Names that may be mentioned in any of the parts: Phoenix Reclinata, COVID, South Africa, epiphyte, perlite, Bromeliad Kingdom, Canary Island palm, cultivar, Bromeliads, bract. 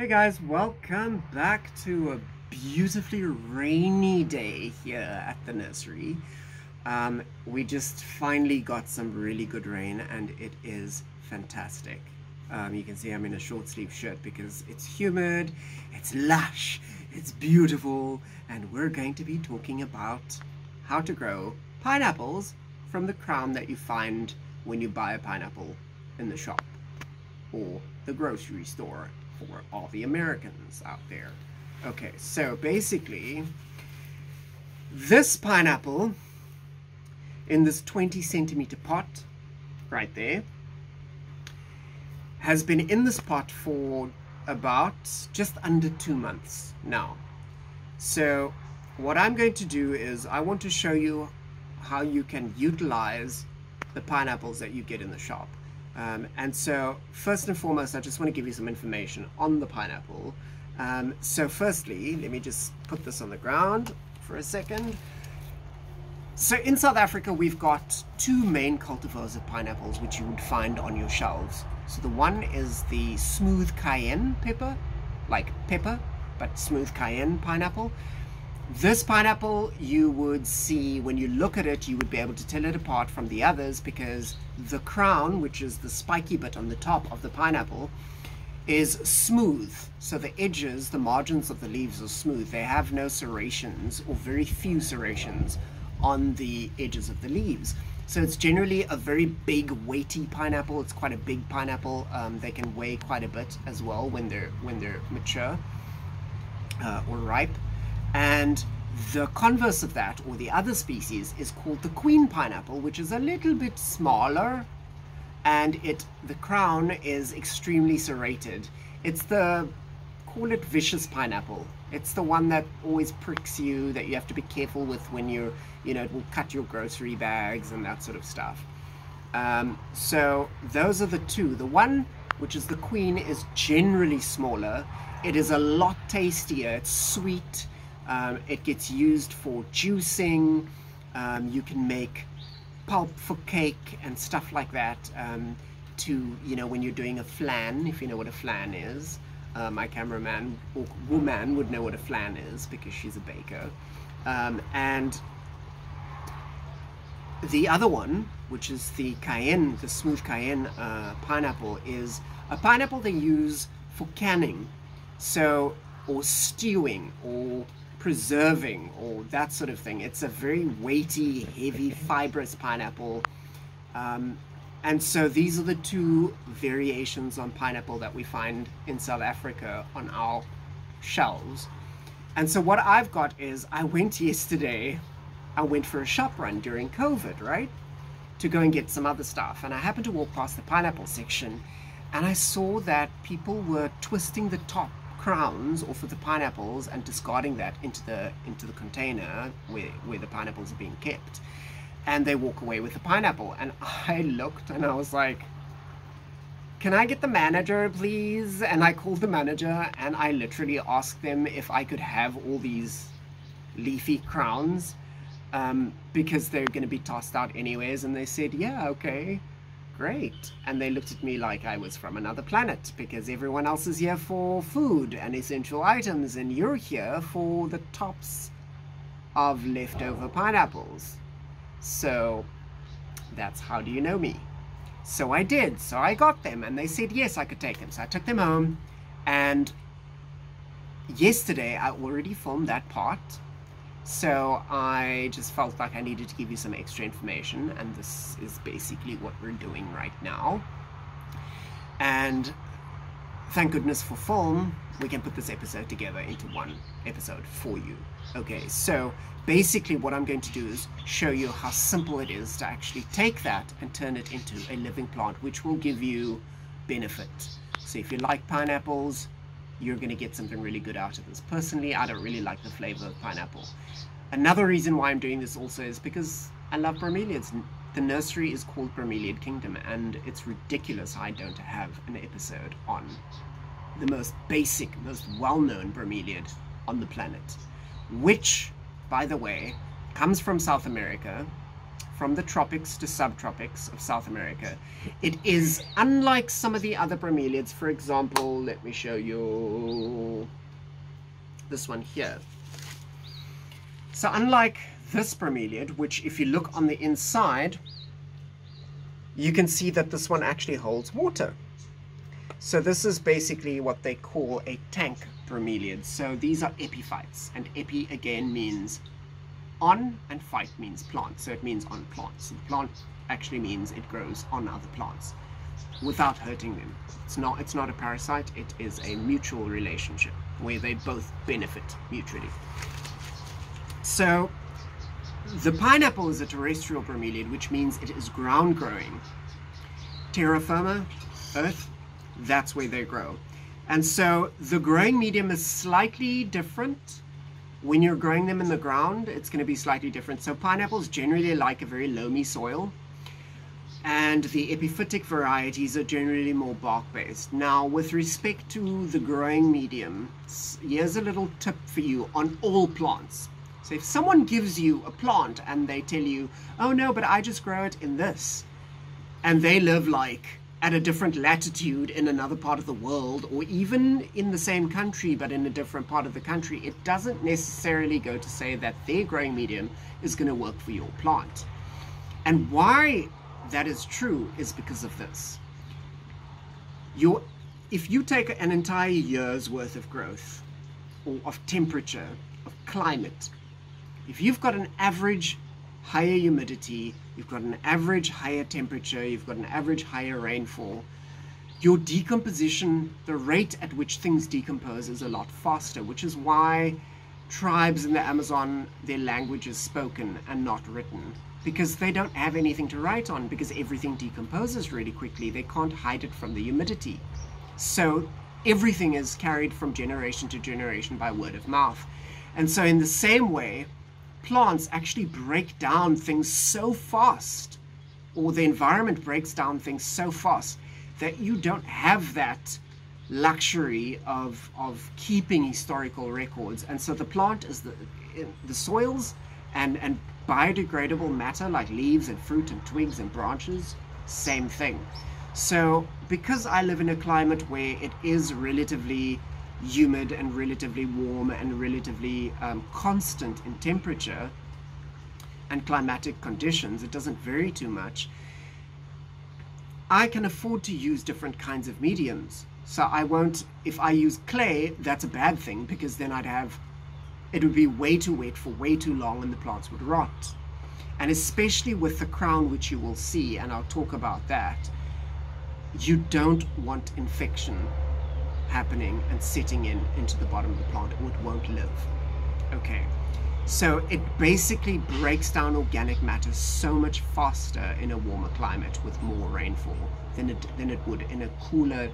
Hey guys, welcome back to a beautifully rainy day here at the nursery. We just finally got some really good rain and it is fantastic. You can see I'm in a short sleeve shirt because it's humid, it's lush, it's beautiful, and we're going to be talking about how to grow pineapples from the crown that you find when you buy a pineapple in the shop or the grocery store. For all the Americans out there. Okay, so basically this pineapple in this 20-centimeter pot right there has been in this pot for about just under 2 months now. So what I'm going to do is I want to show you how you can utilize the pineapples that you get in the shop. And so first and foremost, I just want to give you some information on the pineapple. So firstly, let me just put this on the ground for a second. So in South Africa, we've got two main cultivars of pineapples, which you would find on your shelves. So the one is the smooth cayenne pepper, like pepper, but smooth cayenne pineapple. This pineapple, you would see, when you look at it, you would be able to tell it apart from the others because the crown, which is the spiky bit on the top of the pineapple, is smooth. So the edges, the margins of the leaves are smooth. They have no serrations or very few serrations on the edges of the leaves. So it's generally a very big, weighty pineapple. It's quite a big pineapple. They can weigh quite a bit as well when they're mature or ripe. And the converse of that, or the other species, is called the queen pineapple, which is a little bit smaller, and the crown is extremely serrated. It's the, call it, vicious pineapple. It's the one that always pricks you, that you have to be careful with when you're, it will cut your grocery bags and that sort of stuff. So those are the two. The one which is the queen is generally smaller. It is a lot tastier. It's sweet. It gets used for juicing. You can make pulp for cake and stuff like that when you're doing a flan, if you know what a flan is. My cameraman or woman would know what a flan is because she's a baker. And the other one, which is the cayenne, the smooth cayenne pineapple, is a pineapple they use for canning. So, or stewing, or preserving, or that sort of thing. It's a very weighty, heavy, fibrous pineapple. And so these are the two variations on pineapple that we find in South Africa on our shelves. And so what I've got is, I went for a shop run during COVID, right? To go and get some other stuff. And I happened to walk past the pineapple section and I saw that people were twisting the top crowns off of the pineapples and discarding that into the container where the pineapples are being kept, and they walk away with the pineapple. And I looked and I was like, can I get the manager, please? And I called the manager and I literally asked them if I could have all these leafy crowns because they're going to be tossed out anyways. And they said, yeah, okay, great. And they looked at me like I was from another planet, because everyone else is here for food and essential items and you're here for the tops of leftover pineapples. So that's how do you know me. So I did. So I got them and they said yes, I could take them. So I took them home, and yesterday I already filmed that part. So I just felt like I needed to give you some extra information, and this is basically what we're doing right now. And thank goodness for film, we can put this episode together into one episode for you. Okay, so basically what I'm going to do is show you how simple it is to actually take that and turn it into a living plant, which will give you benefit. So if you like pineapples, you're going to get something really good out of this. Personally, I don't really like the flavor of pineapple. Another reason why I'm doing this also is because I love bromeliads. The nursery is called Bromeliad Kingdom, and it's ridiculous I don't have an episode on the most basic, most well-known bromeliad on the planet, which, by the way, comes from South America, from the tropics to subtropics of South America. It is unlike some of the other bromeliads. For example, let me show you this one here. So unlike this bromeliad, which if you look on the inside, you can see that this one actually holds water. So this is basically what they call a tank bromeliad. So these are epiphytes, and epi again means on and phyte means plant. So it means on plants. So the plant actually means it grows on other plants without hurting them. It's not a parasite, it is a mutual relationship where they both benefit mutually. So the pineapple is a terrestrial bromeliad, which means it is ground growing. Terra firma, earth, that's where they grow. And so the growing medium is slightly different. When you're growing them in the ground, it's going to be slightly different. So pineapples generally like a very loamy soil, and the epiphytic varieties are generally more bark-based. Now, with respect to the growing medium, here's a little tip for you on all plants. So if someone gives you a plant and they tell you, oh no, but I just grow it in this, and they live like at a different latitude in another part of the world, or even in the same country but in a different part of the country, it doesn't necessarily go to say that their growing medium is going to work for your plant. And why that is true is because of this. If you take an entire year's worth of growth, or of temperature, of climate, if you've got an average higher humidity, you've got an average higher temperature, you've got an average higher rainfall, your decomposition, the rate at which things decompose, is a lot faster, which is why tribes in the Amazon, their language is spoken and not written, because they don't have anything to write on, because everything decomposes really quickly. They can't hide it from the humidity. So everything is carried from generation to generation by word of mouth. And so in the same way, plants actually break down things so fast, or the environment breaks down things so fast, that you don't have that luxury of keeping historical records. And so the plant is the soils and biodegradable matter like leaves and fruit and twigs and branches, same thing. So because I live in a climate where it is relatively humid and relatively warm and relatively constant in temperature and climatic conditions, it doesn't vary too much, I can afford to use different kinds of mediums. So I won't, if I use clay, that's a bad thing, because then it would be way too wet for way too long and the plants would rot. And especially with the crown, which you will see, and I'll talk about that, you don't want infection happening and setting into the bottom of the plant, or it won't live. Okay, so it basically breaks down organic matter so much faster in a warmer climate with more rainfall than it would in a cooler,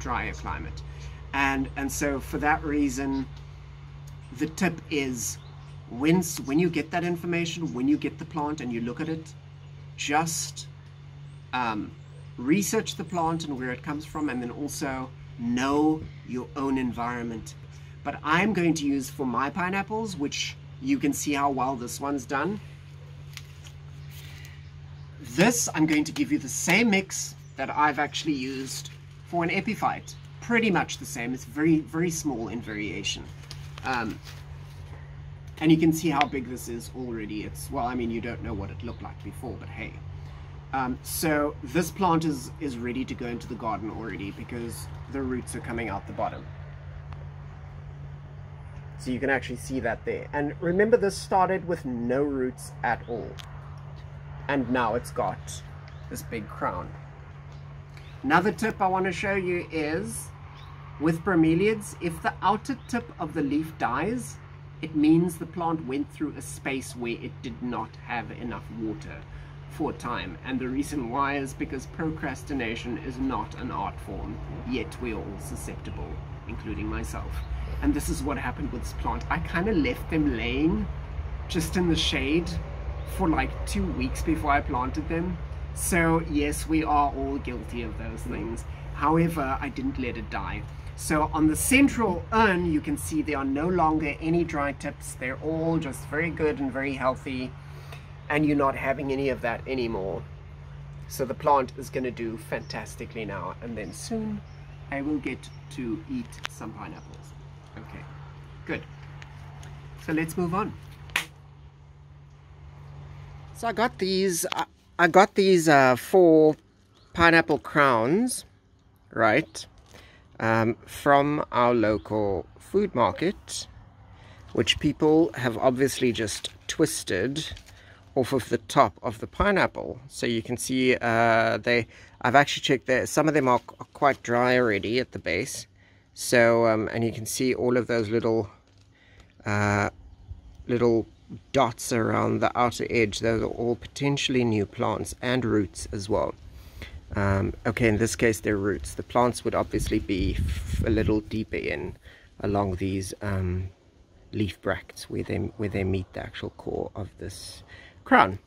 drier climate. And so for that reason, the tip is, when you get that information, when you get the plant and you look at it, just research the plant and where it comes from, and then also know your own environment. But I'm going to use, for my pineapples, which you can see how well this one's done, this, I'm going to give you the same mix that I've actually used for an epiphyte. Pretty much the same. It's very, very small in variation. And you can see how big this is already. It's, well, I mean, you don't know what it looked like before, but hey. So this plant is ready to go into the garden already, because the roots are coming out the bottom. So you can actually see that there. And remember, this started with no roots at all, and now it's got this big crown. Another tip I want to show you is, with bromeliads, if the outer tip of the leaf dies, it means the plant went through a space where it did not have enough water for time. And the reason why is because procrastination is not an art form, yet we are all susceptible, including myself. And this is what happened with this plant. I kind of left them laying just in the shade for like 2 weeks before I planted them. So yes, we are all guilty of those things. However, I didn't let it die. So on the central urn, you can see there are no longer any dry tips. They're all just very good and very healthy. and you're not having any of that anymore. So the plant is going to do fantastically now, and then soon I will get to eat some pineapples. Okay, good. So let's move on. So I got these four pineapple crowns, right, from our local food market, which people have obviously just twisted off of the top of the pineapple. So you can see I've actually checked there, some of them are quite dry already at the base. So and you can see all of those little little dots around the outer edge. Those are all potentially new plants and roots as well. Okay, in this case they're roots. The plants would obviously be a little deeper in along these leaf bracts where they meet the actual core of this crown.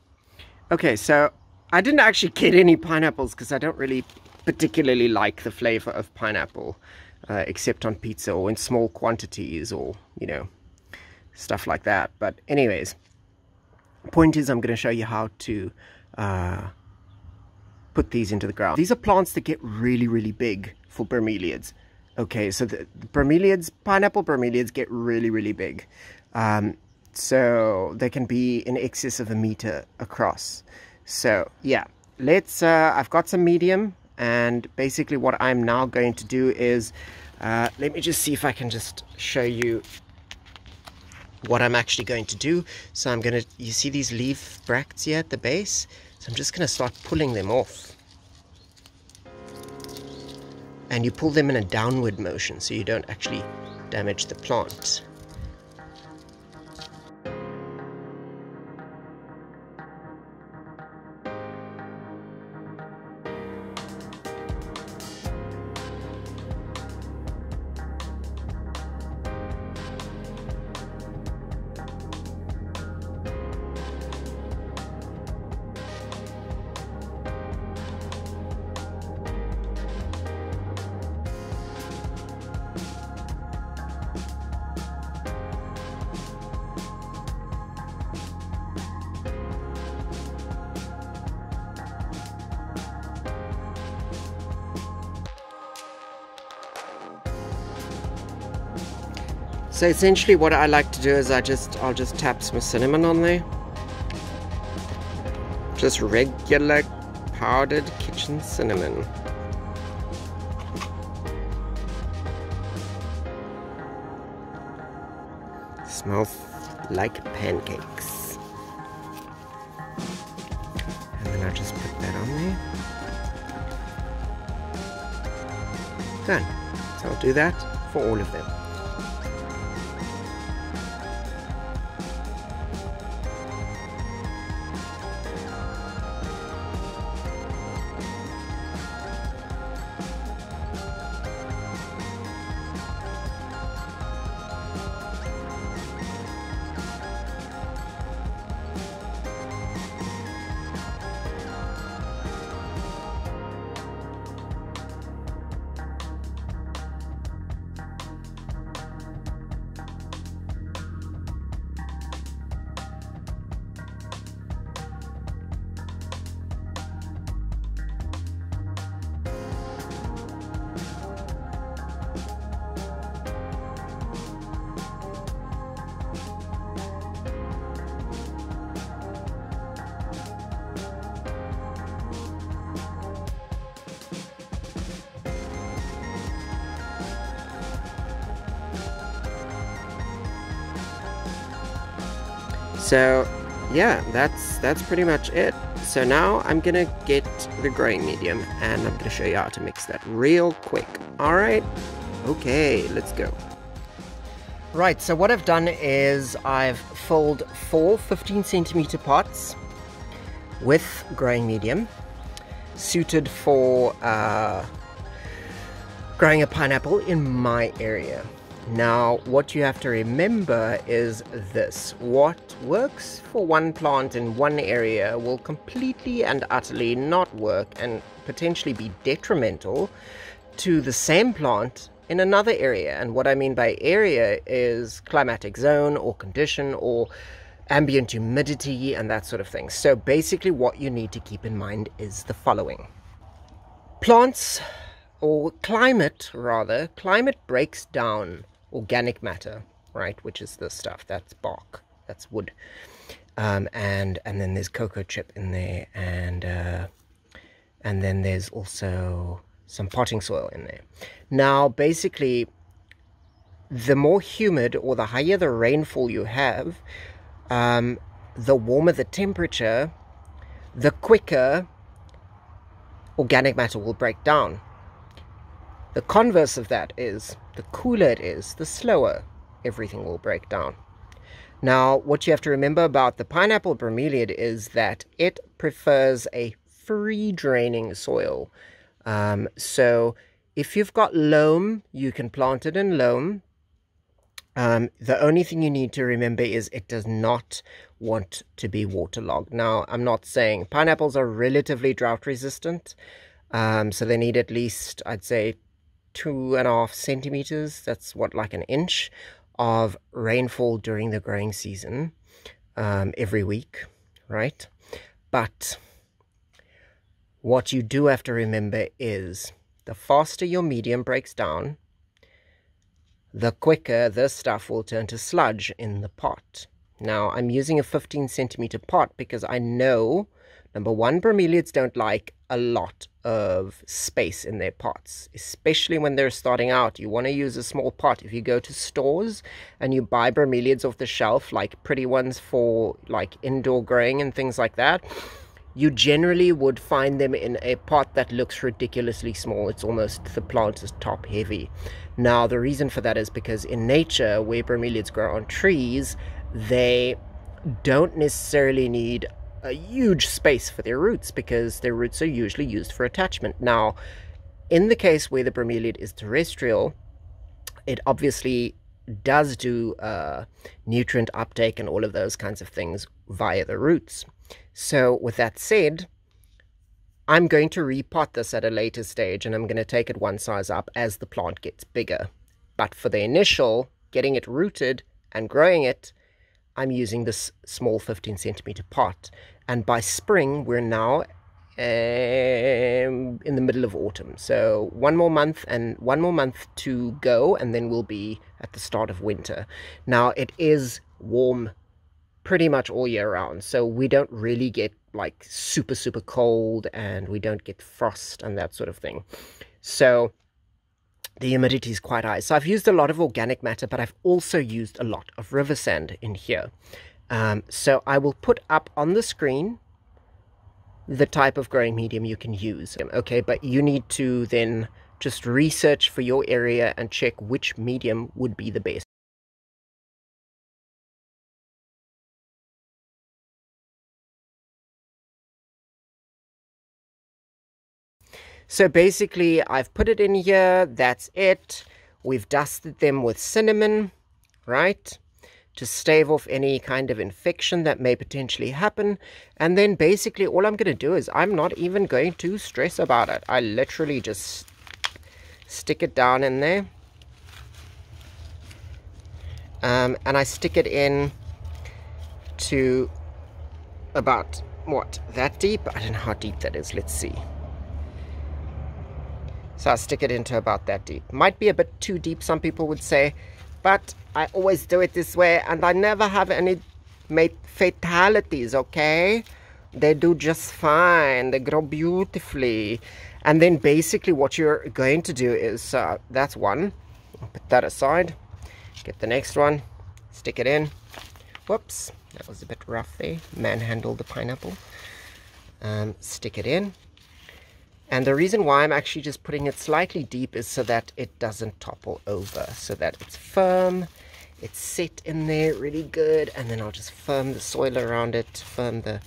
Okay, so I didn't actually get any pineapples because I don't really particularly like the flavor of pineapple, except on pizza or in small quantities, or you know, stuff like that. But anyways, point is I'm going to show you how to put these into the ground. These are plants that get really, really big for bromeliads. Okay, so the bromeliads, pineapple bromeliads, get really, really big. So they can be in excess of 1 meter across. So yeah, I've got some medium, and basically what I'm now going to do is, let me just see if I can just show you what I'm actually going to do. So I'm going to, you see these leaf bracts here at the base? So I'm just going to start pulling them off. And you pull them in a downward motion so you don't actually damage the plant. So essentially what I like to do is I'll just tap some cinnamon on there. Just regular powdered kitchen cinnamon. Smells like pancakes. And then I just put that on there. Done. So I'll do that for all of them. So yeah, that's pretty much it. So now I'm gonna get the growing medium and I'm gonna show you how to mix that real quick. All right, okay, let's go. Right, so what I've done is I've filled 4 15-centimeter pots with growing medium, suited for growing a pineapple in my area. Now, what you have to remember is this: what works for one plant in one area will completely and utterly not work and potentially be detrimental to the same plant in another area. And what I mean by area is climatic zone or condition or ambient humidity and that sort of thing. So basically what you need to keep in mind is the following. Plants, or climate rather, climate breaks down organic matter, right, which is this stuff, that's bark, that's wood, and then there's cocoa chip in there, and then there's also some potting soil in there. Now basically, the more humid or the higher the rainfall you have, the warmer the temperature, the quicker organic matter will break down. The converse of that is, the cooler it is, the slower everything will break down. Now, what you have to remember about the pineapple bromeliad is that it prefers a free-draining soil. So if you've got loam, you can plant it in loam. The only thing you need to remember is it does not want to be waterlogged. Now, I'm not saying pineapples are relatively drought resistant, so they need at least, I'd say, 2.5 centimeters, that's what, like an inch of rainfall during the growing season, every week, right? But what you do have to remember is, the faster your medium breaks down, the quicker this stuff will turn to sludge in the pot. Now, I'm using a 15 centimeter pot because I know, number one, bromeliads don't like a lot of space in their pots, especially when they're starting out. You want to use a small pot. If you go to stores and you buy bromeliads off the shelf, like pretty ones for like indoor growing and things like that, you generally would find them in a pot that looks ridiculously small. It's almost, the plant is top heavy. Now, the reason for that is because in nature, where bromeliads grow on trees, they don't necessarily need a huge space for their roots because their roots are usually used for attachment. Now, in the case where the bromeliad is terrestrial, it obviously does do nutrient uptake and all of those kinds of things via the roots. So with that said, I'm going to repot this at a later stage, and I'm going to take it one size up as the plant gets bigger. But for the initial, getting it rooted and growing it, I'm using this small 15 centimeter pot. And by spring, we're now in the middle of autumn. So one more month to go, and then we'll be at the start of winter. Now, it is warm pretty much all year round, so we don't really get like super, super cold, and we don't get frost and that sort of thing. So the humidity is quite high. So I've used a lot of organic matter, but I've also used a lot of river sand in here. So I will put up on the screen the type of growing medium you can use. Okay, but you need to then just research for your area and check which medium would be the best. So basically, I've put it in here, that's it. We've dusted them with cinnamon, right, to stave off any kind of infection that may potentially happen. And then basically all I'm going to do is, I'm not even going to stress about it. I literally just stick it down in there. And I stick it in to about, what, that deep? I don't know how deep that is, let's see. So I stick it into about that deep. Might be a bit too deep, some people would say, but I always do it this way, and I never have any fatalities, okay? They do just fine. They grow beautifully. And then basically what you're going to do is, that's one. I'll put that aside. Get the next one. Stick it in. Whoops. That was a bit rough there. Manhandled the pineapple. Stick it in. And the reason why I'm actually just putting it slightly deep is so that it doesn't topple over, so that it's firm, it's set in there really good, and then I'll just firm the soil around it, firm the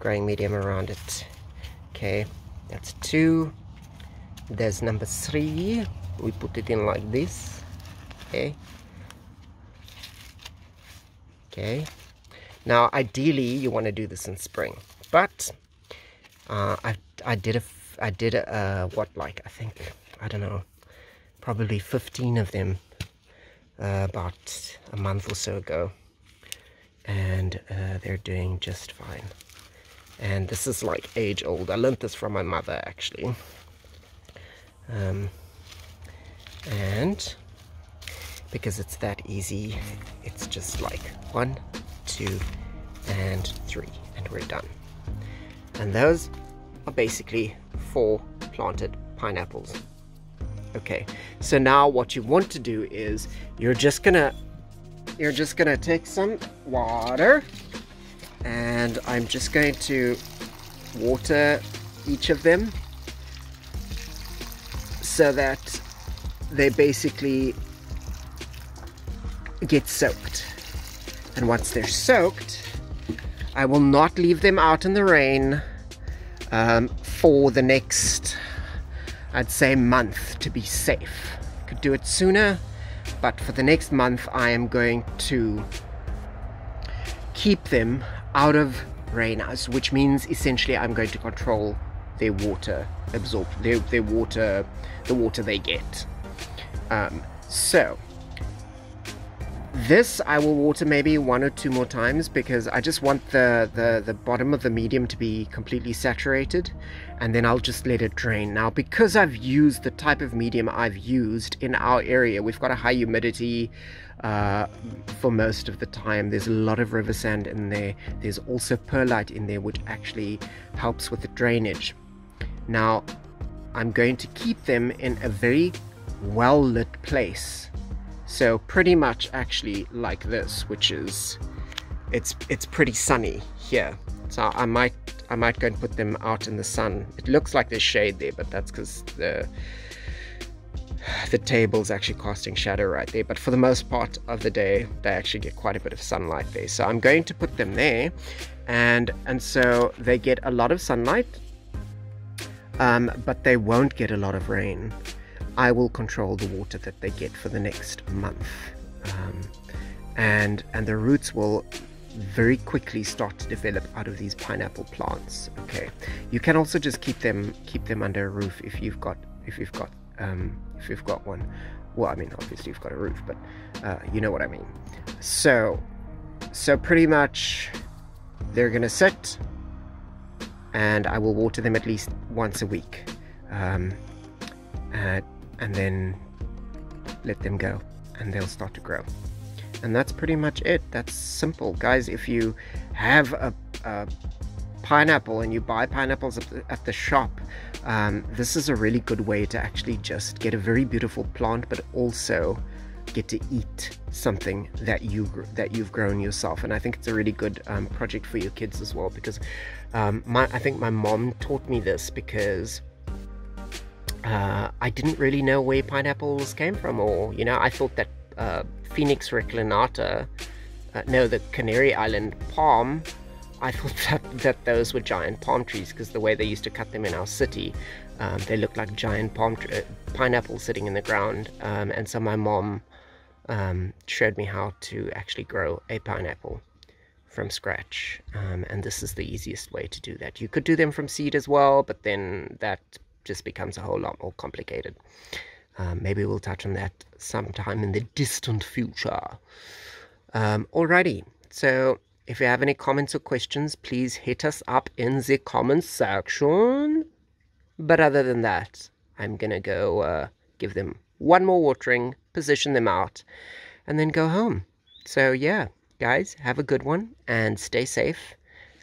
growing medium around it. Okay, that's two. There's number three. We put it in like this. Okay. Okay. Now, ideally, you want to do this in spring, but I did what, like, I think, I don't know, probably 15 of them about a month or so ago. and they're doing just fine. And this is like age old. I learned this from my mother actually. And because it's that easy, it's just like 1, 2, and 3 and we're done. And those are basically 4 planted pineapples. Okay, so now what you want to do is you're just gonna take some water, and I'm just going to water each of them so that they basically get soaked. And once they're soaked, I will not leave them out in the rain for the next, I'd say, month, to be safe. Could do it sooner, but for the next month I am going to keep them out of rain, which means essentially I'm going to control their water absorption, the water they get. So this I will water maybe 1 or 2 more times, because I just want the bottom of the medium to be completely saturated, and then I'll just let it drain. Now, because I've used the type of medium I've used in our area, we've got a high humidity for most of the time. There's a lot of river sand in there. There's also perlite in there, which actually helps with the drainage. Now, I'm going to keep them in a very well-lit place. So pretty much actually like this, which is, it's pretty sunny here. So I might go and put them out in the sun. It looks like there's shade there, but that's because the table's actually casting shadow right there. But for the most part of the day, they actually get quite a bit of sunlight there. So I'm going to put them there, and so they get a lot of sunlight, but they won't get a lot of rain. I will control the water that they get for the next month, and the roots will very quickly start to develop out of these pineapple plants. Okay, you can also just keep them under a roof if you've got one. Well, I mean, obviously you've got a roof, but you know what I mean. So pretty much they're gonna sit, and I will water them at least once a week, and then let them go, and they'll start to grow. And that's pretty much it. That's simple, guys. If you have a pineapple and you buy pineapples at the shop, this is a really good way to actually just get a very beautiful plant, but also get to eat something that you've grown yourself. And I think it's a really good project for your kids as well, because I think my mom taught me this, because I didn't really know where pineapples came from, or, you know, I thought that Phoenix Reclinata, no, the Canary Island palm, I thought that those were giant palm trees, because the way they used to cut them in our city, they looked like giant pineapples sitting in the ground, and so my mom showed me how to actually grow a pineapple from scratch, and this is the easiest way to do that. You could do them from seed as well, but then that just becomes a whole lot more complicated. Maybe we'll touch on that sometime in the distant future. Alrighty, so if you have any comments or questions, please hit us up in the comments section. But other than that, I'm gonna go give them one more watering, position them out, and then go home. So yeah, guys, have a good one and stay safe.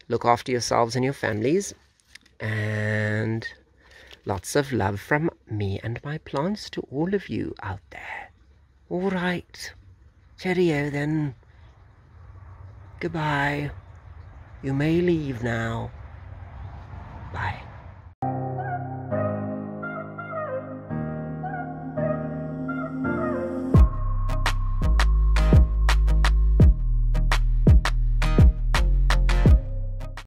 Look after yourselves and your families, and lots of love from me and my plants to all of you out there. All right. Cheerio then. Goodbye. You may leave now.